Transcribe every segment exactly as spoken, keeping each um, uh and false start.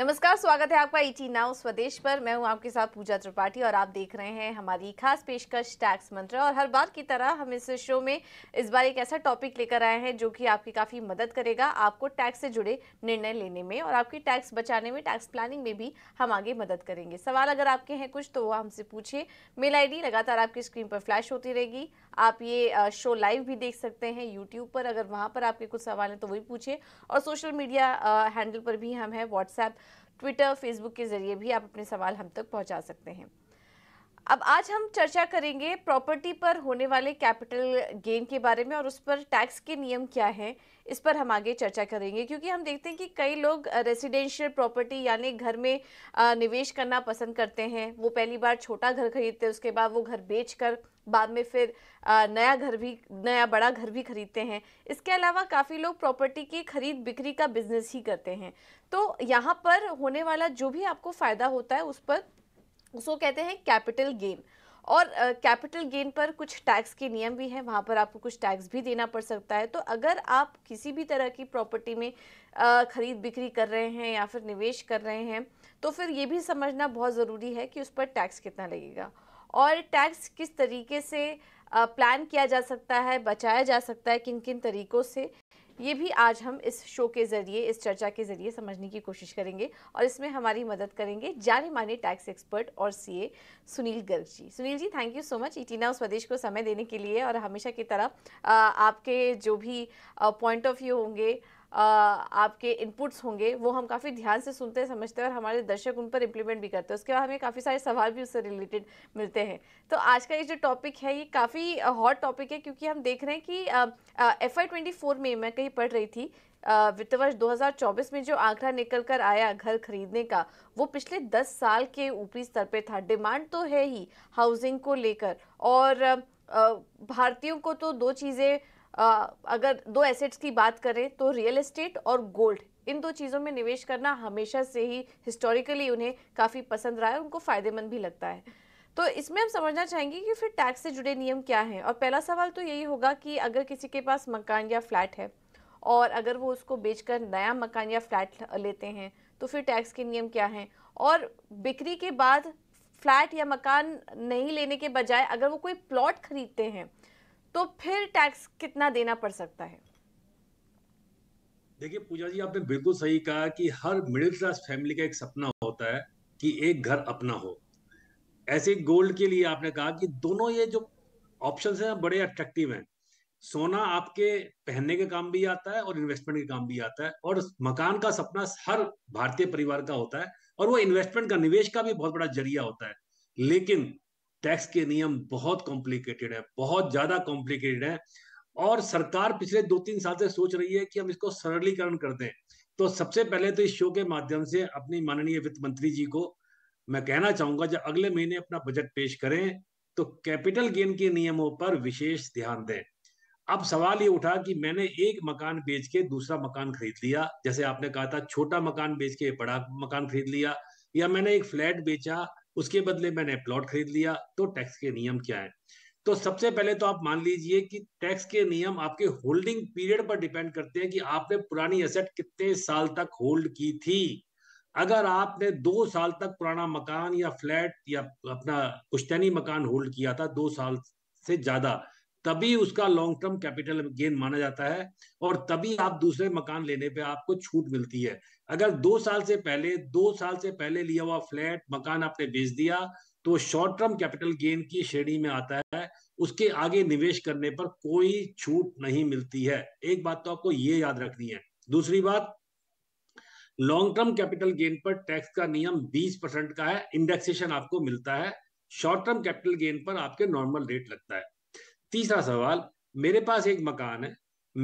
नमस्कार, स्वागत है आपका ई टी नाउ स्वदेश पर। मैं हूं आपके साथ पूजा त्रिपाठी और आप देख रहे हैं हमारी खास पेशकश टैक्स मंत्र। और हर बार की तरह हम इस शो में इस बार एक ऐसा टॉपिक लेकर आए हैं जो कि आपकी काफ़ी मदद करेगा, आपको टैक्स से जुड़े निर्णय लेने में और आपकी टैक्स बचाने में, टैक्स प्लानिंग में भी हम आगे मदद करेंगे। सवाल अगर आपके हैं कुछ तो वह हमसे पूछिए। मेल आई डी लगातार आपकी स्क्रीन पर फ्लैश होती रहेगी। आप ये शो लाइव भी देख सकते हैं यूट्यूब पर, अगर वहाँ पर आपके कुछ सवाल हैं तो वही पूछिए। और सोशल मीडिया हैंडल पर भी हम हैं, व्हाट्सएप, ट्विटर, फेसबुक के जरिए भी आप अपने सवाल हम तक पहुंचा सकते हैं। अब आज हम चर्चा करेंगे प्रॉपर्टी पर होने वाले कैपिटल गेन के बारे में और उस पर टैक्स के नियम क्या हैं, इस पर हम आगे चर्चा करेंगे। क्योंकि हम देखते हैं कि कई लोग रेसिडेंशियल प्रॉपर्टी यानी घर में निवेश करना पसंद करते हैं। वो पहली बार छोटा घर खरीदते हैं, उसके बाद वो घर बेचकर बाद में फिर नया घर भी नया बड़ा घर भी खरीदते हैं। इसके अलावा काफ़ी लोग प्रॉपर्टी की खरीद बिक्री का बिजनेस ही करते हैं। तो यहाँ पर होने वाला जो भी आपको फ़ायदा होता है उस पर उसको कहते हैं कैपिटल गेन। और कैपिटल uh, गेन पर कुछ टैक्स के नियम भी हैं, वहाँ पर आपको कुछ टैक्स भी देना पड़ सकता है। तो अगर आप किसी भी तरह की प्रॉपर्टी में uh, खरीद बिक्री कर रहे हैं या फिर निवेश कर रहे हैं तो फिर ये भी समझना बहुत ज़रूरी है कि उस पर टैक्स कितना लगेगा और टैक्स किस तरीके से प्लान uh, किया जा सकता है, बचाया जा सकता है, किन किन तरीक़ों से। ये भी आज हम इस शो के ज़रिए, इस चर्चा के ज़रिए समझने की कोशिश करेंगे और इसमें हमारी मदद करेंगे जाने माने टैक्स एक्सपर्ट और CA Sunil Garg ji. Sunil ji, thank you so much E T now Swadesh को समय देने के लिए। और हमेशा की तरह आपके जो भी पॉइंट ऑफ व्यू होंगे, आपके इनपुट्स होंगे, वो हम काफ़ी ध्यान से सुनते हैं, समझते हैं और हमारे दर्शक उन पर इम्प्लीमेंट भी करते हैं। उसके बाद हमें काफ़ी सारे सवाल भी उससे रिलेटेड मिलते हैं। तो आज का ये जो टॉपिक है ये काफ़ी हॉट टॉपिक है, क्योंकि हम देख रहे हैं कि एफ आई ट्वेंटी फोर में मैं कहीं पढ़ रही थी, वित्त वर्ष दो हज़ार चौबीस में जो आंकड़ा निकल कर आया घर खरीदने का, वो पिछले दस साल के ऊपरी स्तर पे था। डिमांड तो है ही हाउसिंग को लेकर, और भारतीयों को तो दो चीज़ें, अगर दो एसेट्स की बात करें तो रियल एस्टेट और गोल्ड, इन दो चीज़ों में निवेश करना हमेशा से ही हिस्टोरिकली उन्हें काफ़ी पसंद रहा है, उनको फ़ायदेमंद भी लगता है। तो इसमें हम समझना चाहेंगे कि फिर टैक्स से जुड़े नियम क्या हैं। और पहला सवाल तो यही होगा कि अगर किसी के पास मकान या फ्लैट है और अगर वो उसको बेचकर नया मकान या फ्लैट लेते हैं तो फिर टैक्स के नियम क्या हैं। और बिक्री के बाद फ्लैट या मकान नहीं लेने के बजाय अगर वो कोई प्लॉट खरीदते हैं तो फिर टैक्स कितना देना पड़ सकता है। देखिए पूजा जी, आपने बिल्कुल सही कहा कि हर मिडिल क्लास फैमिली का एक सपना होता है कि एक घर अपना हो। ऐसे गोल्ड के लिए आपने कहा कि दोनों ये जो ऑप्शंस हैं बड़े अट्रैक्टिव हैं। सोना आपके पहनने के काम भी आता है और इन्वेस्टमेंट के काम भी आता है, और मकान का सपना हर भारतीय परिवार का होता है और वो इन्वेस्टमेंट का, निवेश का भी बहुत बड़ा जरिया होता है। लेकिन टैक्स के नियम बहुत कॉम्प्लिकेटेड है, बहुत ज्यादा कॉम्प्लिकेटेड है, और सरकार पिछले दो तीन साल से सोच रही है कि हम इसको सरलीकरण कर दें। तो सबसे पहले तो इस शो के माध्यम से अपनी माननीय वित्त मंत्री जी को मैं कहना चाहूंगा, जब अगले महीने अपना बजट पेश करें तो कैपिटल गेन के नियमों पर विशेष ध्यान दें। अब सवाल ये उठा कि मैंने एक मकान बेच के दूसरा मकान खरीद लिया, जैसे आपने कहा था छोटा मकान बेच के बड़ा मकान खरीद लिया, या मैंने एक फ्लैट बेचा उसके बदले मैंने प्लॉट खरीद लिया, तो टैक्स के नियम क्या है। तो सबसे पहले तो आप मान लीजिए कि टैक्स के नियम आपके होल्डिंग पीरियड पर डिपेंड करते हैं कि आपने पुरानी एसेट कितने साल तक होल्ड की थी। अगर आपने दो साल तक पुराना मकान या फ्लैट या अपना पुश्तैनी मकान होल्ड किया था दो साल से ज्यादा, तभी उसका लॉन्ग टर्म कैपिटल गेन माना जाता है और तभी आप दूसरे मकान लेने पे आपको छूट मिलती है। अगर दो साल से पहले दो साल से पहले लिया हुआ फ्लैट मकान आपने बेच दिया तो शॉर्ट टर्म कैपिटल गेन की श्रेणी में आता है, उसके आगे निवेश करने पर कोई छूट नहीं मिलती है। एक बात तो आपको ये याद रखनी है। दूसरी बात, लॉन्ग टर्म कैपिटल गेन पर टैक्स का नियम बीस परसेंट का है, इंडेक्सेशन आपको मिलता है, शॉर्ट टर्म कैपिटल गेन पर आपके नॉर्मल रेट लगता है। तीसरा सवाल, मेरे पास एक मकान है,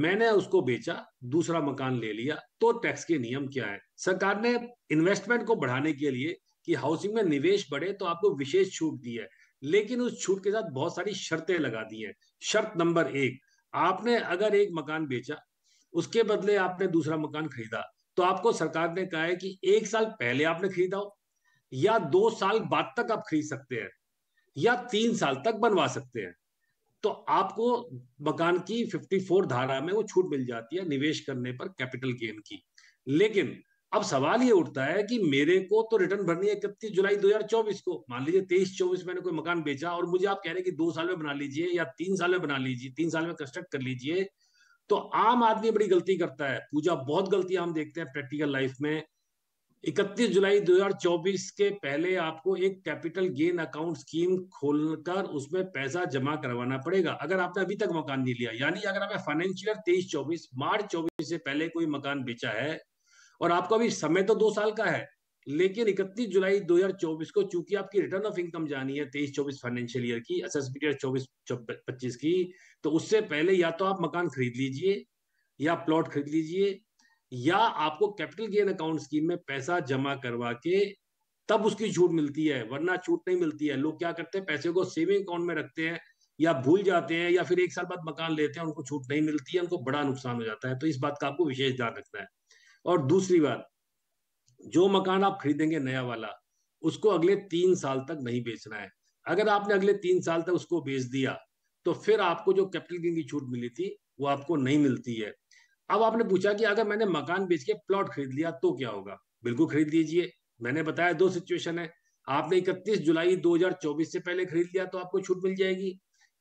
मैंने उसको बेचा, दूसरा मकान ले लिया, तो टैक्स के नियम क्या है। सरकार ने इन्वेस्टमेंट को बढ़ाने के लिए कि हाउसिंग में निवेश बढ़े तो आपको विशेष छूट दी है, लेकिन उस छूट के साथ बहुत सारी शर्तें लगा दी है। शर्त नंबर एक, आपने अगर एक मकान बेचा उसके बदले आपने दूसरा मकान खरीदा तो आपको सरकार ने कहा है कि एक साल पहले आपने खरीदा हो, या दो साल बाद तक आप खरीद सकते हैं, या तीन साल तक बनवा सकते हैं, तो आपको मकान की चौवन धारा में वो छूट मिल जाती है निवेश करने पर कैपिटल गेन की। लेकिन अब सवाल ये उठता है कि मेरे को तो रिटर्न भरनी है इकतीस जुलाई दो हजार चौबीस को। मान लीजिए तेईस चौबीस मैंने कोई मकान बेचा और मुझे आप कह रहे हैं कि दो साल में बना लीजिए या तीन साल में बना लीजिए, तीन साल में कंस्ट्रक्ट कर लीजिए। तो आम आदमी बड़ी गलती करता है, पूजा बहुत गलतियां हम देखते हैं प्रैक्टिकल लाइफ में। इकतीस जुलाई दो हजार चौबीस के पहले आपको एक कैपिटल गेन अकाउंट स्कीम खोलकर उसमें पैसा जमा करवाना पड़ेगा अगर आपने अभी तक मकान नहीं लिया। यानी अगर आपने फाइनेंशियल तेईस चौबीस मार्च चौबीस से पहले कोई मकान बेचा है और आपका अभी समय तो दो साल का है, लेकिन इकतीस जुलाई दो हजार चौबीस को चूंकि आपकी रिटर्न ऑफ इनकम जानी है तेईस चौबीस फाइनेंशियल ईयर की, एसएसबी ईयर चौबीस पच्चीस की, तो उससे पहले या तो आप मकान खरीद लीजिए या प्लॉट खरीद लीजिए या आपको कैपिटल गेन अकाउंट स्कीम में पैसा जमा करवा के तब उसकी छूट मिलती है, वरना छूट नहीं मिलती है। लोग क्या करते हैं, पैसे को सेविंग अकाउंट में रखते हैं या भूल जाते हैं या फिर एक साल बाद मकान लेते हैं, उनको छूट नहीं मिलती है, उनको बड़ा नुकसान हो जाता है। तो इस बात का आपको विशेष ध्यान रखना है। और दूसरी बात, जो मकान आप खरीदेंगे नया वाला, उसको अगले तीन साल तक नहीं बेचना है। अगर आपने अगले तीन साल तक उसको बेच दिया तो फिर आपको जो कैपिटल गेन की छूट मिली थी वो आपको नहीं मिलती है। अब आपने पूछा कि अगर मैंने मकान बेच के प्लॉट खरीद लिया तो क्या होगा। बिल्कुल खरीद लीजिए, मैंने बताया दो सिचुएशन है। आपने इकतीस जुलाई दो हजार चौबीस से पहले खरीद लिया तो आपको छूट मिल जाएगी।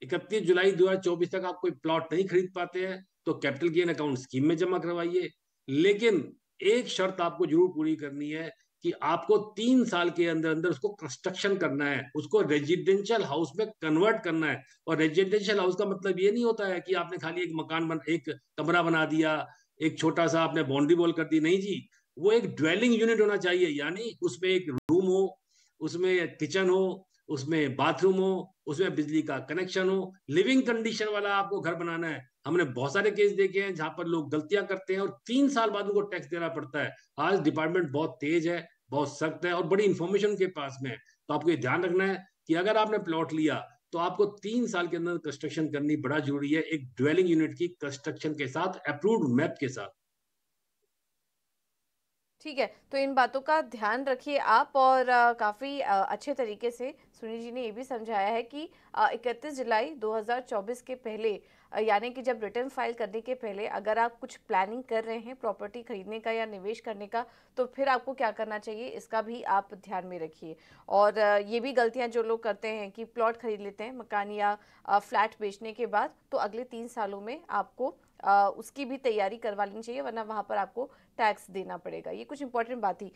इकतीस जुलाई दो हजार चौबीस तक आप कोई प्लॉट नहीं खरीद पाते हैं तो कैपिटल गेन अकाउंट स्कीम में जमा करवाइए, लेकिन एक शर्त आपको जरूर पूरी करनी है कि आपको तीन साल के अंदर अंदर उसको कंस्ट्रक्शन करना है, उसको रेजिडेंशियल हाउस में कन्वर्ट करना है। और रेजिडेंशियल हाउस का मतलब ये नहीं होता है कि आपने खाली एक मकान बन, एक कमरा बना दिया, एक छोटा सा आपने बाउंड्री वॉल कर दी, नहीं जी। वो एक ड्वेलिंग यूनिट होना चाहिए, यानी उसमें एक रूम हो, उसमें किचन हो, उसमें बाथरूम हो, उसमें बिजली का कनेक्शन हो, लिविंग कंडीशन वाला आपको घर बनाना है। हमने बहुत सारे केस देखे हैं जहां पर लोग गलतियां करते हैं और तीन साल बाद उनको टैक्स देना पड़ता है। आज डिपार्टमेंट बहुत तेज है, बहुत सख्त है और बड़ी इंफॉर्मेशन के पास में है। तो आपको ये ध्यान रखना है कि अगर आपने प्लॉट लिया तो आपको तीन साल के अंदर कंस्ट्रक्शन करनी बड़ा जरूरी है, एक ड्वेलिंग यूनिट की कंस्ट्रक्शन के साथ, अप्रूव्ड मैप के साथ। ठीक है, तो इन बातों का ध्यान रखिए आप। और आ, काफ़ी आ, अच्छे तरीके से सुनील जी ने ये भी समझाया है कि इकतीस जुलाई दो हजार चौबीस के पहले यानी कि जब रिटर्न फाइल करने के पहले अगर आप कुछ प्लानिंग कर रहे हैं प्रॉपर्टी खरीदने का या निवेश करने का तो फिर आपको क्या करना चाहिए, इसका भी आप ध्यान में रखिए। और ये भी गलतियां जो लोग करते हैं कि प्लॉट खरीद लेते हैं मकान या फ्लैट बेचने के बाद, तो अगले तीन सालों में आपको उसकी भी तैयारी करवा लेनी चाहिए, वरना वहाँ पर आपको टैक्स देना पड़ेगा। ये कुछ इंपॉर्टेंट बात थी।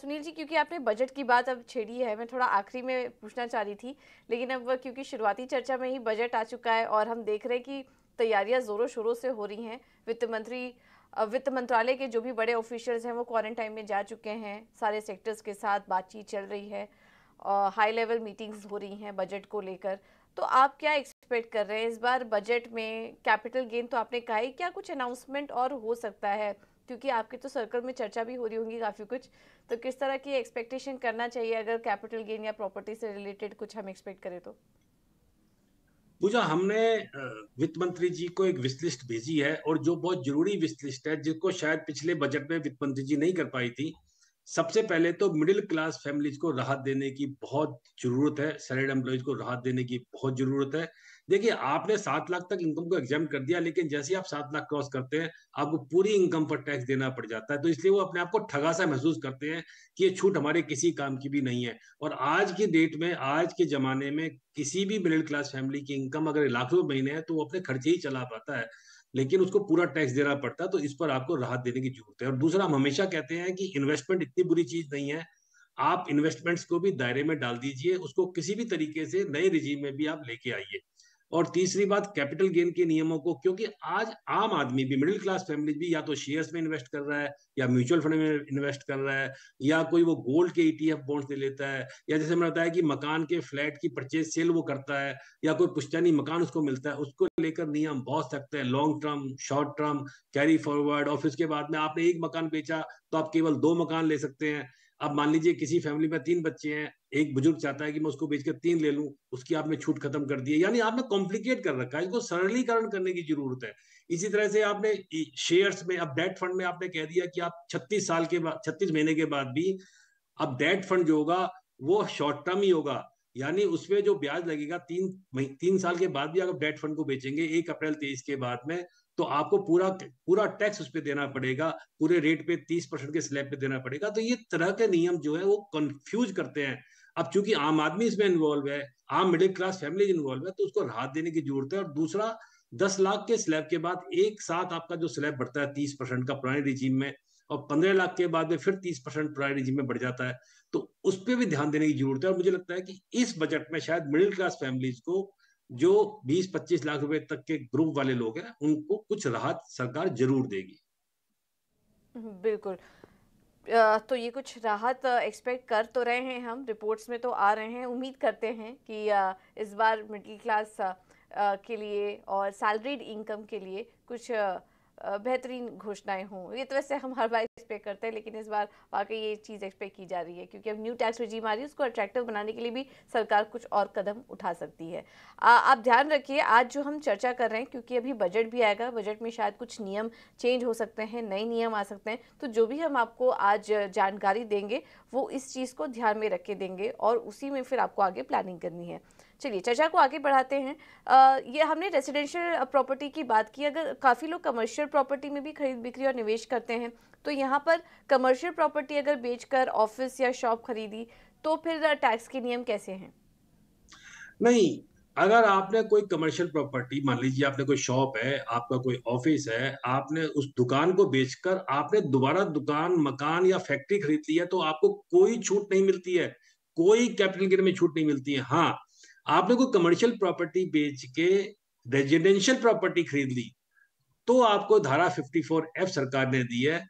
सुनील जी, क्योंकि आपने बजट की बात अब छेड़ी है, मैं थोड़ा आखिरी में पूछना चाह रही थी, लेकिन अब क्योंकि शुरुआती चर्चा में ही बजट आ चुका है और हम देख रहे हैं कि तैयारियां जोरों शोरों से हो रही हैं। वित्त मंत्री, वित्त मंत्रालय के जो भी बड़े ऑफिशियल्स हैं वो क्वारंटाइन में जा चुके हैं, सारे सेक्टर्स के साथ बातचीत चल रही है, हाई लेवल मीटिंग्स हो रही हैं बजट को लेकर। तो आप क्या एक्सपेक्ट कर रहे हैं इस बार बजट में? कैपिटल गेन तो आपने कहा ही, क्या कुछ अनाउंसमेंट और हो सकता है? क्योंकि आपके तो सर्कल में चर्चा भी हो रही होंगी काफ़ी कुछ, तो किस तरह की एक्सपेक्टेशन करना चाहिए अगर कैपिटल गेन या प्रॉपर्टी से रिलेटेड कुछ हम एक्सपेक्ट करें तो? पूजा, हमने वित्त मंत्री जी को एक विश्लेषण भेजी है और जो बहुत जरूरी विश्लेषण है जिसको शायद पिछले बजट में वित्त मंत्री जी नहीं कर पाई थी। सबसे पहले तो मिडिल क्लास फैमिलीज को राहत देने की बहुत जरूरत है, सैलरीड एम्प्लॉयज को राहत देने की बहुत जरूरत है। देखिए, आपने सात लाख तक इनकम को एग्जाम कर दिया, लेकिन जैसे ही आप सात लाख क्रॉस करते हैं आपको पूरी इनकम पर टैक्स देना पड़ जाता है। तो इसलिए वो अपने आप को ठगा सा महसूस करते हैं कि ये छूट हमारे किसी काम की भी नहीं है। और आज की डेट में, आज के जमाने में किसी भी मिडिल क्लास फैमिली की इनकम अगर लाखों महीने है तो वो अपने खर्चे ही चला पाता है, लेकिन उसको पूरा टैक्स देना पड़ता है। तो इस पर आपको राहत देने की जरूरत है। और दूसरा, हम हमेशा कहते हैं कि इन्वेस्टमेंट इतनी बुरी चीज नहीं है, आप इन्वेस्टमेंट्स को भी दायरे में डाल दीजिए, उसको किसी भी तरीके से नए रिजीम में भी आप लेके आइए। और तीसरी बात, कैपिटल गेन के नियमों को, क्योंकि आज आम आदमी भी, मिडिल क्लास फैमिली भी या तो शेयर्स में इन्वेस्ट कर रहा है या म्यूचुअल फंड में इन्वेस्ट कर रहा है या कोई वो गोल्ड के ईटीएफ बॉन्ड्स ले लेता है या जैसे मैंने बताया कि मकान के फ्लैट की परचेज सेल वो करता है या कोई पुश्तैनी मकान उसको मिलता है, उसको लेकर नियम बहुत सख्त है। Long term, short term, carry forward, और फिर उसके बाद में आपने एक मकान बेचा तो आप केवल दो मकान ले सकते हैं। अब मान लीजिए किसी फैमिली में तीन बच्चे हैं, एक बुजुर्ग चाहता है कि मैं उसको बेचकर तीन ले लूं, उसकी आपने छूट खत्म कर दी है। यानी आपने कॉम्प्लिकेट कर रखा है, इसको सरलीकरण करने की जरूरत है। इसी तरह से आपने शेयर्स में, अब डेट फंड में आपने कह दिया कि आप छत्तीस साल के बाद, छत्तीस महीने के बाद भी अब डेट फंड जो होगा वो शॉर्ट टर्म ही होगा, यानी उसमें जो ब्याज लगेगा तीन तीन साल के बाद भी अगर डेट फंड को बेचेंगे एक अप्रैल तेईस के बाद में, तो आपको पूरा पूरा टैक्स उस पर देना पड़ेगा, पूरे रेट पे तीस परसेंट के स्लैब पे देना पड़ेगा। तो ये तरह के नियम जो है वो कंफ्यूज करते हैं। अब चूंकि आम आदमी इसमें इन्वॉल्व है, आम मिडिल क्लास फैमिली इन्वॉल्व है, तो उसको राहत देने की जरूरत है। और दूसरा, दस लाख के स्लैब के बाद एक साथ आपका जो स्लैब बढ़ता है तीस परसेंट का पुराने रिजीम में, और पंद्रह लाख के बाद में फिर तीस परसेंट पुराने रिजीम में बढ़ जाता है, तो उस पर भी ध्यान देने की जरूरत है। और मुझे लगता है कि इस बजट में शायद मिडिल क्लास फैमिलीज को, जो बीस पच्चीस लाख रुपए तक के ग्रुप वाले लोग हैं, उनको कुछ राहत सरकार जरूर देगी। बिल्कुल, तो ये कुछ राहत एक्सपेक्ट कर तो रहे हैं हम, रिपोर्ट्स में तो आ रहे हैं। उम्मीद करते हैं कि इस बार मिडिल क्लास के लिए और सैलरीड इनकम के लिए कुछ बेहतरीन घोषणाएं हों। ये तो वैसे हम हर बार एक्सपेक्ट करते हैं, लेकिन इस बार वाकई ये चीज़ एक्सपेक्ट की जा रही है, क्योंकि अब न्यू टैक्स रिजीम आ रही है, उसको अट्रैक्टिव बनाने के लिए भी सरकार कुछ और कदम उठा सकती है। आ, आप ध्यान रखिए, आज जो हम चर्चा कर रहे हैं, क्योंकि अभी बजट भी आएगा, बजट में शायद कुछ नियम चेंज हो सकते हैं, नए नियम आ सकते हैं, तो जो भी हम आपको आज जानकारी देंगे वो इस चीज़ को ध्यान में रख के देंगे, और उसी में फिर आपको आगे प्लानिंग करनी है। चलिए चर्चा को आगे बढ़ाते हैं। आ, ये हमने रेजिडेंशियल प्रॉपर्टी की बात की। अगर काफ़ी लोग कमर्शियल प्रॉपर्टी में भी खरीद बिक्री और निवेश करते हैं, तो यहाँ पर कमर्शियल प्रॉपर्टी अगर बेचकर ऑफिस या शॉप खरीदी तो फिर टैक्स के नियम कैसे हैं? नहीं, अगर आपने कोई कमर्शियल प्रॉपर्टी, मान लीजिए आपने कोई शॉप है, आपका कोई ऑफिस है, आपने उस दुकान को बेचकर आपने दोबारा दुकान, मकान या फैक्ट्री खरीद ली है, तो आपको कोई छूट नहीं मिलती है, कोई कैपिटल गेन में छूट नहीं मिलती है। हाँ, आपने कोई कमर्शियल प्रॉपर्टी बेच के रेजिडेंशियल प्रॉपर्टी खरीद ली, तो आपको धारा चौवन एफ सरकार ने दी है,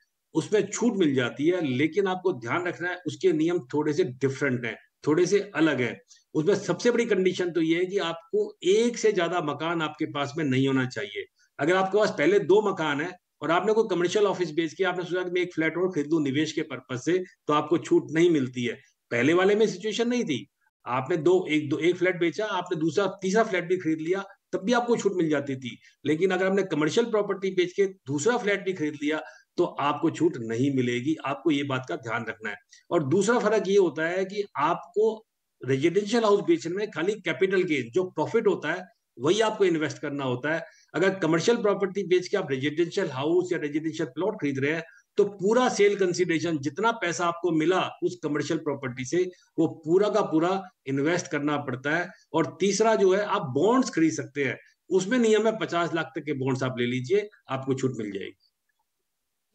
उसमें छूट मिल जाती है। लेकिन आपको ध्यान रखना है, उसके नियम थोड़े से डिफरेंट हैं, थोड़े से अलग हैं। उसमें सबसे बड़ी कंडीशन तो ये है कि आपको एक से ज्यादा मकान आपके पास में नहीं होना चाहिए। अगर आपके पास पहले दो मकान है और आपने कोई कमर्शियल ऑफिस बेच के आपने सोचा कि मैं एक फ्लैट और खरीद लूं निवेश के पर्पज से, तो आपको छूट नहीं मिलती है। पहले वाले में सिचुएशन नहीं थी, आपने दो एक दो एक फ्लैट बेचा, आपने दूसरा तीसरा फ्लैट भी खरीद लिया, तब भी आपको छूट मिल जाती थी। लेकिन अगर आपने कमर्शियल प्रॉपर्टी बेच के दूसरा फ्लैट भी खरीद लिया तो आपको छूट नहीं मिलेगी। आपको ये बात का ध्यान रखना है। और दूसरा फर्क ये होता है कि आपको रेजिडेंशियल हाउस बेचने में खाली कैपिटल गेन, जो प्रॉफिट होता है, वही आपको इन्वेस्ट करना होता है। अगर कमर्शियल प्रॉपर्टी बेच के आप रेजिडेंशियल हाउस या रेजिडेंशियल प्लॉट खरीद रहे हैं, तो पूरा सेल कंसीडरेशन, जितना पैसा आपको मिला उस कमर्शियल प्रॉपर्टी से, वो पूरा का पूरा इन्वेस्ट करना पड़ता है। और तीसरा जो है, आप बॉन्ड्स खरीद सकते हैं, उसमें नियम है पचास लाख तक के बॉन्ड्स आप ले लीजिए, आपको छूट मिल जाएगी।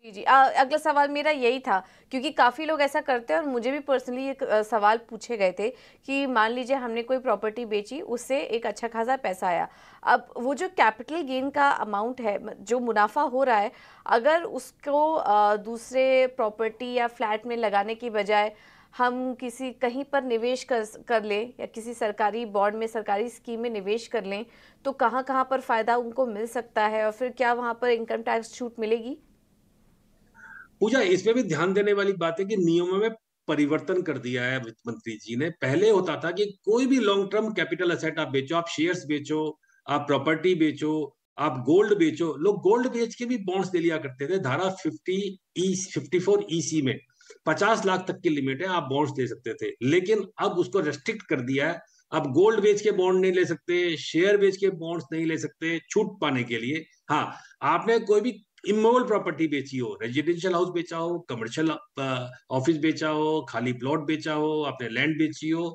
जी जी, आ, अगला सवाल मेरा यही था, क्योंकि काफ़ी लोग ऐसा करते हैं, और मुझे भी पर्सनली एक सवाल पूछे गए थे कि मान लीजिए हमने कोई प्रॉपर्टी बेची, उससे एक अच्छा खासा पैसा आया, अब वो जो कैपिटल गेन का अमाउंट है, जो मुनाफा हो रहा है, अगर उसको आ, दूसरे प्रॉपर्टी या फ्लैट में लगाने की बजाय हम किसी कहीं पर निवेश कर कर लें, या किसी सरकारी बॉन्ड में, सरकारी स्कीम में निवेश कर लें, तो कहाँ कहाँ पर फ़ायदा उनको मिल सकता है, और फिर क्या वहाँ पर इनकम टैक्स छूट मिलेगी? पूजा, इसमें भी ध्यान देने वाली बात है कि नियमों में परिवर्तन कर दिया है वित्त मंत्री जी ने। पहले होता था कि कोई भी लॉन्ग टर्म कैपिटल एसेट आप बेचो, आप शेयर्स बेचो, आप प्रॉपर्टी बेचो, आप गोल्ड बेचो, लोग गोल्ड बेच के भी बॉन्ड्स ले लिया करते थे। धारा चौवन ई सी में पचास लाख तक की लिमिट है, आप बॉन्ड्स ले सकते थे। लेकिन अब उसको रेस्ट्रिक्ट कर दिया है, आप गोल्ड बेच के बॉन्ड नहीं ले सकते, शेयर बेच के बॉन्ड्स नहीं ले सकते छूट पाने के लिए। हाँ, आपने कोई भी इमोबल प्रॉपर्टी बेची हो, रेजिडेंशियल हाउस बेचा हो, कमर्शियल ऑफिस बेचा हो, खाली प्लॉट बेचा हो, आपने लैंड बेची हो,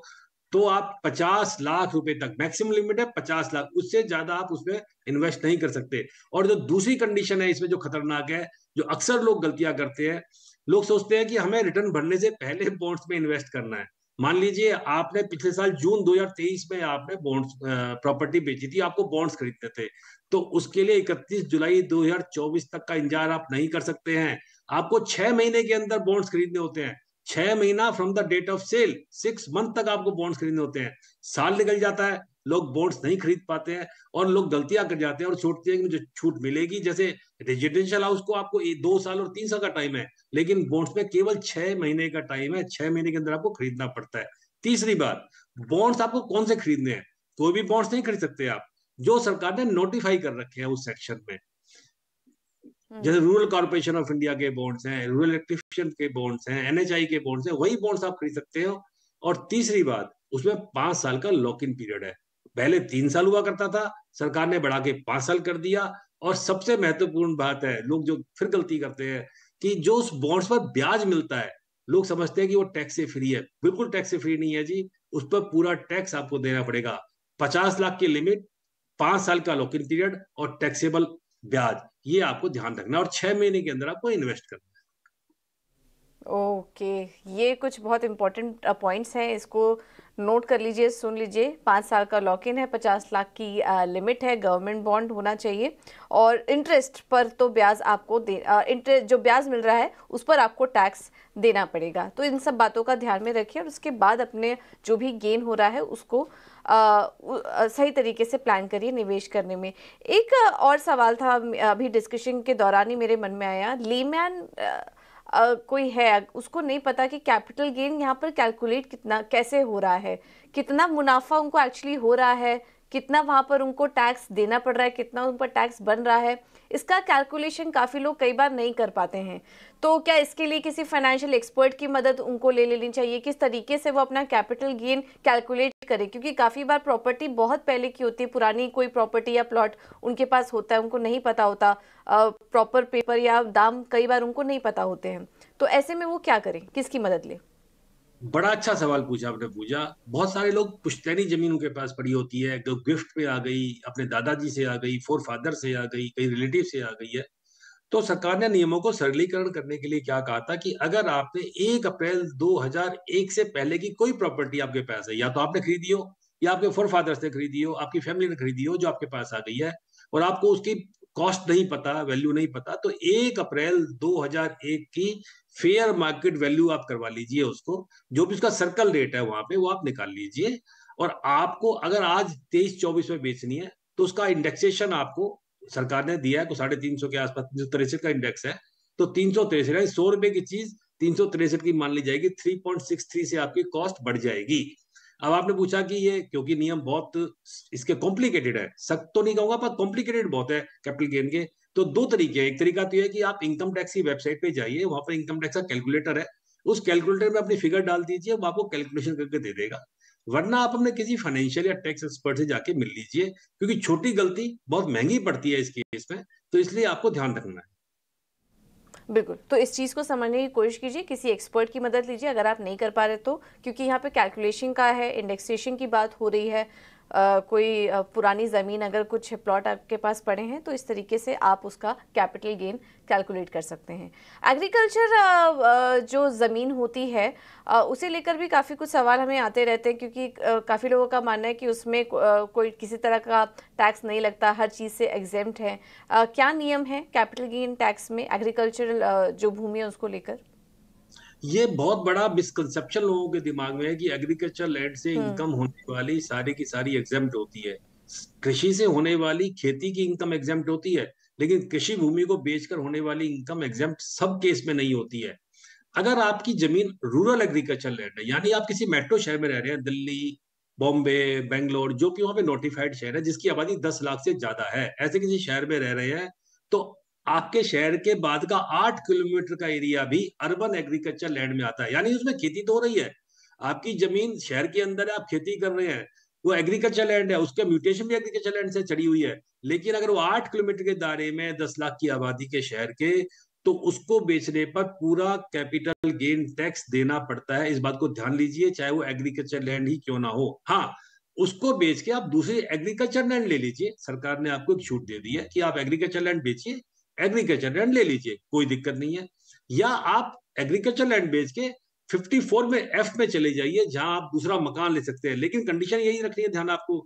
तो आप पचास लाख रुपए तक मैक्सिमम लिमिट है, पचास लाख, उससे ज्यादा आप उसमें इन्वेस्ट नहीं कर सकते। और जो दूसरी कंडीशन है, इसमें जो खतरनाक है, जो अक्सर लोग गलतियां करते हैं, लोग सोचते हैं कि हमें रिटर्न भरने से पहले बॉन्ड्स में इन्वेस्ट करना है। मान लीजिए आपने पिछले साल जून दो हज़ार तेईस में आपने बॉन्ड्स प्रॉपर्टी बेची थी, आपको बॉन्ड्स खरीदने थे, तो उसके लिए इकतीस जुलाई दो हज़ार चौबीस तक का इंतजार आप नहीं कर सकते हैं। आपको छह महीने के अंदर बॉन्ड्स खरीदने होते हैं, छह महीना from the date of sale, six month तक आपको बॉन्ड्स खरीदने होते हैं। साल निकल जाता है, लोग बॉन्ड्स नहीं खरीद पाते हैं, और लोग गलतियां कर जाते हैं और सोचते हैं कि मुझे छूट मिलेगी। जैसे रेजिडेंशियल हाउस को आपको दो साल और तीन साल का टाइम है, लेकिन बॉन्ड्स में केवल छह महीने का टाइम है, छह महीने के अंदर आपको खरीदना पड़ता है। तीसरी बात, बॉन्ड्स आपको कौन से खरीदने हैं? कोई भी बॉन्ड्स नहीं खरीद सकते आप, जो सरकार ने नोटिफाई कर रखे हैं उस सेक्शन में। जैसे रूरल कॉर्पोरेशन ऑफ इंडिया के बॉन्ड्स हैं, रूरल इलेक्ट्रिफिकेशन के बॉन्ड्स हैं, एन एच आई के बॉन्ड्स हैं, वही बॉन्ड्स आप खरीद सकते हो। और तीसरी बात, उसमें पांच साल का लॉक इन पीरियड है। पहले तीन साल हुआ करता था, सरकार ने बढ़ा के पांच साल कर दिया। और सबसे महत्वपूर्ण बात है, लोग जो फिर गलती करते हैं कि जो उस बॉन्ड्स पर ब्याज मिलता है, लोग समझते हैं कि वो टैक्स से फ्री है। बिल्कुल टैक्स से फ्री नहीं है जी, उस पर पूरा टैक्स आपको देना पड़ेगा। पचास लाख की लिमिट, पांच साल का लॉक इन पीरियड और टैक्सेबल ब्याज, ये आपको ध्यान रखना और छह महीने के अंदर आपको इन्वेस्ट करना। Okay okay. ये कुछ बहुत इंपॉर्टेंट पॉइंट्स हैं, इसको नोट कर लीजिए, सुन लीजिए। पाँच साल का लॉक इन है, पचास लाख की आ, लिमिट है, गवर्नमेंट बॉन्ड होना चाहिए और इंटरेस्ट पर तो ब्याज आपको दे इंटरेस्ट जो ब्याज मिल रहा है उस पर आपको टैक्स देना पड़ेगा। तो इन सब बातों का ध्यान में रखिए और उसके बाद अपने जो भी गेन हो रहा है उसको आ, आ, सही तरीके से प्लान करिए निवेश करने में। एक और सवाल था अभी डिस्कशन के दौरान ही मेरे मन में आया, लीमैन Uh, कोई है उसको नहीं पता कि कैपिटल गेन यहाँ पर कैलकुलेट कितना कैसे हो रहा है, कितना मुनाफा उनको एक्चुअली हो रहा है, कितना वहाँ पर उनको टैक्स देना पड़ रहा है, कितना उन पर टैक्स बन रहा है, इसका कैलकुलेशन काफ़ी लोग कई बार नहीं कर पाते हैं। तो क्या इसके लिए किसी फाइनेंशियल एक्सपर्ट की मदद उनको ले लेनी चाहिए, किस तरीके से वो अपना कैपिटल गेन कैलकुलेट करें? क्योंकि काफ़ी बार प्रॉपर्टी बहुत पहले की होती है, पुरानी कोई प्रॉपर्टी या प्लॉट उनके पास होता है, उनको नहीं पता होता, प्रॉपर पेपर या दाम कई बार उनको नहीं पता होते हैं। तो ऐसे में वो क्या करें, किसकी मदद लें? बड़ा अच्छा सवाल पूछा आपने पूजा। बहुत सारे लोग पुश्तैनी जमीन उनके पास पड़ी होती है, गिफ्ट पे आ गई, अपने दादाजी से आ गई, फोर फादर से आ गई, कई रिलेटिव से आ गई है। तो सरकार ने नियमों को सरलीकरण करने के लिए क्या कहा था कि अगर आपने एक अप्रैल दो हज़ार एक से पहले की कोई प्रॉपर्टी आपके पास है, या तो आपने खरीदी हो या आपके फोर फादर्स ने खरीदी हो, आपकी फैमिली ने खरीदी हो, जो आपके पास आ गई है और आपको उसकी कॉस्ट नहीं पता, वैल्यू नहीं पता, तो एक अप्रैल दो हज़ार एक की फेयर मार्केट वैल्यू आप करवा लीजिए, उसको जो भी उसका सर्कल रेट है वहां पे वो आप निकाल लीजिए। और आपको अगर आज तेईस चौबीस में बेचनी है तो उसका इंडेक्सेशन आपको सरकार ने दिया है, को साढ़े तीन सौ के आसपास, तीन सौ तिरसठ का इंडेक्स है, तो तीन सौ तिरसठ सौ रुपए की चीज तीन सौ तिरसठ की मान ली जाएगी, थ्री पॉइंट सिक्स थ्री से आपकी कॉस्ट बढ़ जाएगी। अब आपने पूछा कि ये, क्योंकि नियम बहुत इसके कॉम्प्लिकेटेड है, सख्त तो नहीं कहूंगा पर कॉम्प्लिकेटेड बहुत है कैपिटल गेन के, तो दो तरीके हैं। एक तरीका तो यह है कि आप इनकम टैक्स की वेबसाइट पे जाइए, वहां पर इनकम टैक्स का कैलकुलेटर है, उस कैलकुलेटर में अपनी फिगर डाल दीजिए, वो आपको कैलकुलेशन करके दे देगा। वरना आप अपने किसी फाइनेंशियल या टैक्स एक्सपर्ट से जाके मिल लीजिए, क्योंकि छोटी गलती बहुत महंगी पड़ती है इस केस में, तो इसलिए आपको ध्यान रखना है। बिल्कुल, तो इस चीज़ को समझने की कोशिश कीजिए, किसी एक्सपर्ट की मदद लीजिए अगर आप नहीं कर पा रहे तो, क्योंकि यहाँ पे कैलकुलेशन का है, इंडेक्सेशन की बात हो रही है, आ, कोई आ, पुरानी ज़मीन अगर कुछ प्लॉट आपके पास पड़े हैं तो इस तरीके से आप उसका कैपिटल गेन कैलकुलेट कर सकते हैं। एग्रीकल्चर जो ज़मीन होती है आ, उसे लेकर भी काफ़ी कुछ सवाल हमें आते रहते हैं, क्योंकि काफ़ी लोगों का मानना है कि उसमें को, आ, कोई किसी तरह का टैक्स नहीं लगता, हर चीज़ से एग्जेम्प्ट है। आ, क्या नियम है कैपिटल गेन टैक्स में एग्रीकल्चरल जो भूमि है उसको लेकर? ये बहुत बड़ा मिसकंसेप्शन लोगों के दिमाग में है कि एग्रीकल्चर लैंड से इनकम होने वाली सारी की सारी एग्जेम्प्ट होती है, कृषि से होने वाली खेती की इनकम एग्जेम्प्ट होती है, लेकिन कृषि भूमि को बेचकर होने वाली इनकम एग्जेम्प्ट सब केस में नहीं होती है। अगर आपकी जमीन रूरल एग्रीकल्चर लैंड है, यानी आप किसी मेट्रो शहर में रह रहे हैं, दिल्ली, बॉम्बे, बेंगलोर, जो कि वहां पे नोटिफाइड शहर है जिसकी आबादी दस लाख से ज्यादा है, ऐसे किसी शहर में रह रहे हैं, तो आपके शहर के बाद का आठ किलोमीटर का एरिया भी अर्बन एग्रीकल्चर लैंड में आता है, यानी उसमें खेती तो हो रही है, आपकी जमीन शहर के अंदर है, आप खेती कर रहे हैं, वो एग्रीकल्चर लैंड है, उसके म्यूटेशन भी एग्रीकल्चर लैंड से चढ़ी हुई है, लेकिन अगर वो आठ किलोमीटर के दायरे में दस लाख की आबादी के शहर के, तो उसको बेचने पर पूरा कैपिटल गेन टैक्स देना पड़ता है। इस बात को ध्यान लीजिए, चाहे वो एग्रीकल्चर लैंड ही क्यों ना हो। हाँ, उसको बेच के आप दूसरी एग्रीकल्चर लैंड ले लीजिए, सरकार ने आपको एक छूट दे दी है कि आप एग्रीकल्चर लैंड बेचिए, एग्रीकल्चर लैंड ले लीजिए, कोई दिक्कत नहीं है। या आप एग्रीकल्चर लैंड बेच के चौवन में एफ में चले जाइए, जहां आप दूसरा मकान ले सकते हैं, लेकिन कंडीशन यही रखनी है ध्यान आपको,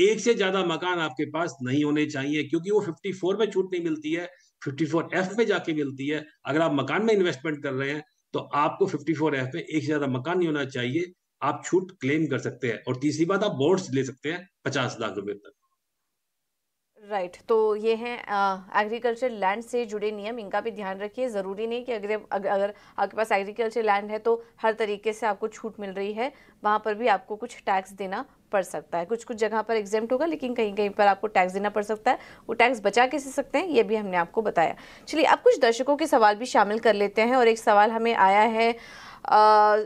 एक से ज्यादा मकान आपके पास नहीं होने चाहिए, क्योंकि वो चौवन में छूट नहीं मिलती है, चौवन एफ में जाके मिलती है। अगर आप मकान में इन्वेस्टमेंट कर रहे हैं तो आपको चौवन एफ में एक से ज्यादा मकान नहीं होना चाहिए, आप छूट क्लेम कर सकते हैं। और तीसरी बात, आप बॉन्ड्स ले सकते हैं पचास लाख रुपए तक। Right right. तो ये हैं एग्रीकल्चर लैंड से जुड़े नियम, इनका भी ध्यान रखिए। ज़रूरी नहीं कि अगर अगर आपके पास एग्रीकल्चर लैंड है तो हर तरीके से आपको छूट मिल रही है, वहाँ पर भी आपको कुछ टैक्स देना पड़ सकता है। कुछ कुछ जगह पर एग्जेम्प्ट होगा, लेकिन कहीं कहीं पर आपको टैक्स देना पड़ सकता है, वो टैक्स बचा कैसे सकते हैं ये भी हमने आपको बताया। चलिए, अब कुछ दर्शकों के सवाल भी शामिल कर लेते हैं, और एक सवाल हमें आया है आ,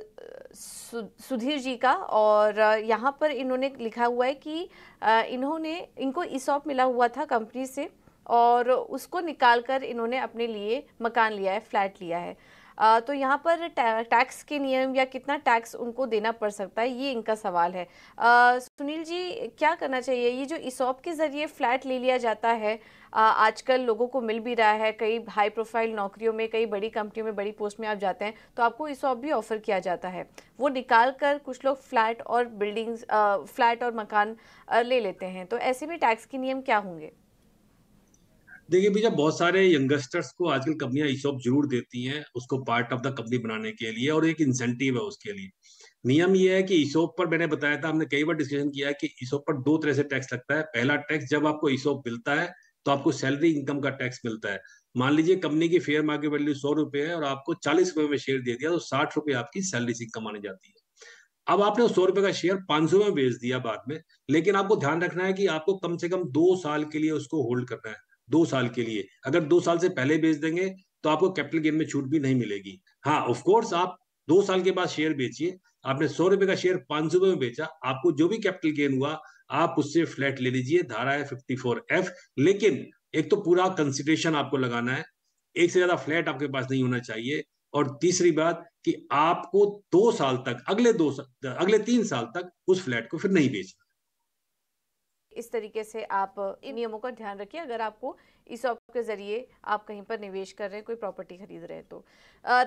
सुधीर जी का, और यहाँ पर इन्होंने लिखा हुआ है कि इन्होंने इनको ईसॉप मिला हुआ था कंपनी से, और उसको निकाल कर इन्होंने अपने लिए मकान लिया है, फ्लैट लिया है। आ, तो यहाँ पर टै, टैक्स के नियम या कितना टैक्स उनको देना पड़ सकता है, ये इनका सवाल है। आ, सुनील जी, क्या करना चाहिए? ये जो ईसॉप के ज़रिए फ्लैट ले लिया जाता है, आजकल लोगों को मिल भी रहा है, कई हाई प्रोफाइल नौकरियों में, कई बड़ी कंपनियों में, बड़ी पोस्ट में आप जाते हैं तो आपको ईसॉप भी ऑफ़र किया जाता है, वो निकाल कर कुछ लोग फ्लैट और बिल्डिंग्स, फ्लैट और मकान ले लेते हैं, तो ऐसे में टैक्स के नियम क्या होंगे? देखिए भैया, बहुत सारे यंगस्टर्स को आजकल कंपनियां ईशॉप जरूर देती हैं उसको पार्ट ऑफ द कंपनी बनाने के लिए, और एक इंसेंटिव है उसके लिए। नियम ये है कि ईशॉप पर, मैंने बताया था, हमने कई बार डिस्कशन किया है कि ईशॉप पर दो तरह से टैक्स लगता है। पहला टैक्स, जब आपको ईशॉप मिलता है तो आपको सैलरी इनकम का टैक्स मिलता है। मान लीजिए कंपनी की फेयर मार्केट वैल्यू सौ रुपये है और आपको चालीस रुपये में शेयर दे दिया तो साठ रुपये आपकी सैलरी से इनकम आने जाती है। अब आपने उस सौ रुपए का शेयर पांच सौ में बेच दिया बाद में, लेकिन आपको ध्यान रखना है कि आपको कम से कम दो साल के लिए उसको होल्ड करना है, दो साल के लिए। अगर दो साल से पहले बेच देंगे तो आपको कैपिटल गेन में छूट भी नहीं मिलेगी। हाँ, ऑफ कोर्स आप दो साल के बाद शेयर बेचिए। आपने सौ रुपए का शेयर पांच सौ रुपए में बेचा, आपको जो भी कैपिटल गेन हुआ आप उससे फ्लैट ले लीजिए, धारा है फिफ्टी फोर एफ। लेकिन एक तो पूरा कंसिडरेशन आपको लगाना है, एक से ज्यादा फ्लैट आपके पास नहीं होना चाहिए, और तीसरी बात कि आपको दो साल तक, अगले दो साल, अगले तीन साल तक उस फ्लैट को फिर नहीं बेचना। इस तरीके से आप इन नियमों का ध्यान रखिए अगर आपको ईसॉप के ज़रिए आप कहीं पर निवेश कर रहे हैं, कोई प्रॉपर्टी खरीद रहे हैं तो।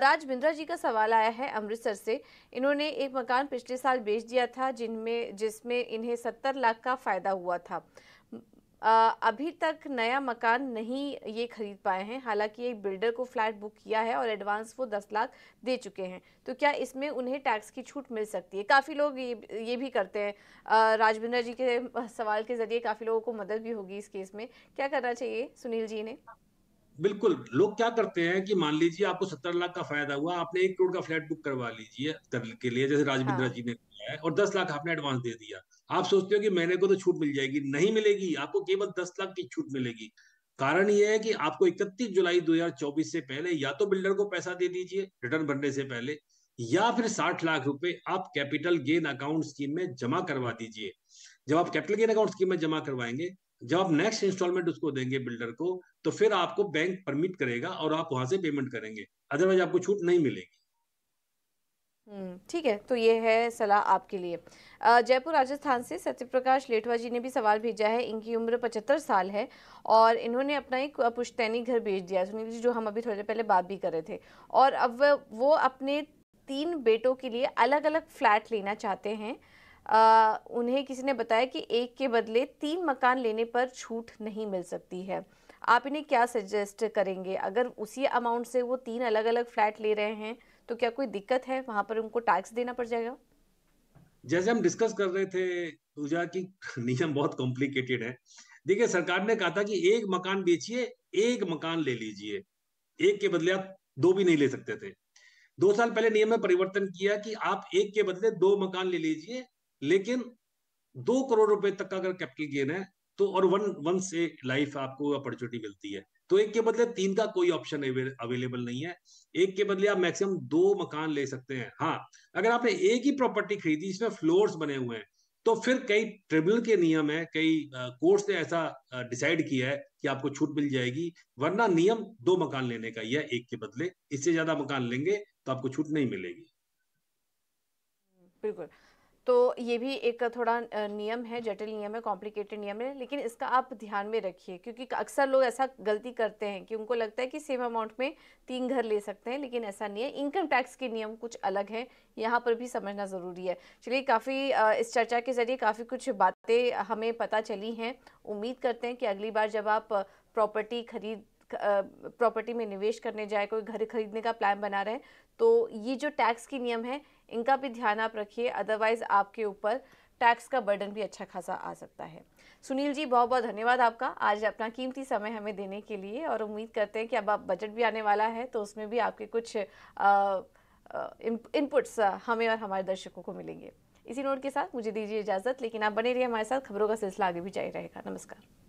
राजविंद्र जी का सवाल आया है अमृतसर से। इन्होंने एक मकान पिछले साल बेच दिया था जिनमें जिसमें इन्हें सत्तर लाख का फ़ायदा हुआ था। आ, अभी तक नया मकान नहीं ये खरीद पाए हैं, हालांकि एक बिल्डर को फ्लैट बुक किया है और एडवांस वो दस लाख दे चुके हैं, तो क्या इसमें उन्हें टैक्स की छूट मिल सकती है? काफ़ी लोग ये ये भी करते हैं। राजविंद्र जी के सवाल के जरिए काफ़ी लोगों को मदद भी होगी इस केस में। क्या करना चाहिए सुनील जी ने? बिल्कुल, लोग क्या करते हैं कि मान लीजिए आपको सत्तर लाख का फायदा हुआ, आपने एक करोड़ का फ्लैट बुक करवा लीजिए कर के लिए, जैसे राजविंद्र हाँ। जी ने किया है, और दस लाख आपने एडवांस दे दिया। आप सोचते हो कि मैंने को तो छूट मिल जाएगी, नहीं मिलेगी, आपको केवल दस लाख की छूट मिलेगी। कारण यह है कि आपको इकतीस जुलाई दो हजार चौबीस से पहले या तो बिल्डर को पैसा दे दीजिए रिटर्न भरने से पहले, या फिर साठ लाख रुपए आप कैपिटल गेन अकाउंट स्कीम में जमा करवा दीजिए। जब आप कैपिटल गेन अकाउंट स्कीम में जमा करवाएंगे, जब आप नेक्स्ट इंस्टॉलमेंट उसको देंगे बिल्डर को, तो फिर आपको बैंक परमिट करेगा और आप वहां से पेमेंट करेंगे, अदरवाइज आपको छूट नहीं मिलेगी। ठीक है, तो ये है सलाह आपके लिए। जयपुर राजस्थान से सत्य प्रकाश लेठवा जी ने भी सवाल भेजा है। इनकी उम्र पचहत्तर साल है और इन्होंने अपना एक पुश्तैनी घर बेच दिया, सुनील जी, जो हम अभी थोड़ी देर पहले बात भी कर रहे थे, और अब वो अपने तीन बेटों के लिए अलग अलग फ्लैट लेना चाहते हैं। आ, उन्हें किसी ने बताया कि एक के बदले तीन मकान लेने पर छूट नहीं मिल सकती है। आप इन्हें क्या सजेस्ट करेंगे? अगर उसी अमाउंट से वो तीन अलग अलग फ्लैट ले रहे हैं तो क्या कोई दिक्कत है? वहां पर उनको टैक्स देना पड़ जाएगा? जैसे हम डिस्कस कर रहे थे पूजा की, नियम बहुत कॉम्प्लिकेटेड है। देखिए, सरकार ने कहा था कि एक मकान बेचिए, एक मकान ले लीजिए, एक के बदले आप दो भी नहीं ले सकते थे। दो साल पहले नियम में परिवर्तन किया कि आप एक के बदले दो मकान ले लीजिए, लेकिन दो करोड़ रुपए तक का अगर कैपिटल गेन है तो, और वन वन से लाइफ आपको अपॉर्चुनिटी मिलती है, तो एक के बदले तीन का कोई ऑप्शन अवेलेबल नहीं है। एक के बदले आप मैक्सिमम दो मकान ले सकते हैं। हाँ, अगर आपने एक ही प्रॉपर्टी खरीदी, इसमें फ्लोर्स बने हुए हैं, तो फिर कई ट्रिब्यूनल के नियम है, कई कोर्ट्स ने ऐसा डिसाइड किया है कि आपको छूट मिल जाएगी, वरना नियम दो मकान लेने का ही है एक के बदले। इससे ज्यादा मकान लेंगे तो आपको छूट नहीं मिलेगी। बिल्कुल, तो ये भी एक थोड़ा नियम है, जटिल नियम है, कॉम्प्लिकेटेड नियम है, लेकिन इसका आप ध्यान में रखिए, क्योंकि अक्सर लोग ऐसा गलती करते हैं कि उनको लगता है कि सेम अमाउंट में तीन घर ले सकते हैं, लेकिन ऐसा नहीं है। इनकम टैक्स के नियम कुछ अलग हैं, यहाँ पर भी समझना ज़रूरी है। चलिए, काफ़ी इस चर्चा के ज़रिए काफ़ी कुछ बातें हमें पता चली हैं। उम्मीद करते हैं कि अगली बार जब आप प्रॉपर्टी खरीद प्रॉपर्टी में निवेश करने जाए, कोई घर खरीदने का प्लान बना रहे, तो ये जो टैक्स के नियम हैं इनका भी ध्यान आप रखिए, अदरवाइज़ आपके ऊपर टैक्स का बर्डन भी अच्छा खासा आ सकता है। सुनील जी, बहुत बहुत धन्यवाद आपका आज अपना कीमती समय हमें देने के लिए, और उम्मीद करते हैं कि अब आप, बजट भी आने वाला है तो उसमें भी आपके कुछ इनपुट्स हमें और हमारे दर्शकों को मिलेंगे। इसी नोट के साथ मुझे दीजिए इजाज़त, लेकिन आप बने रहिए हमारे साथ, खबरों का सिलसिला आगे भी जारी रहेगा। नमस्कार।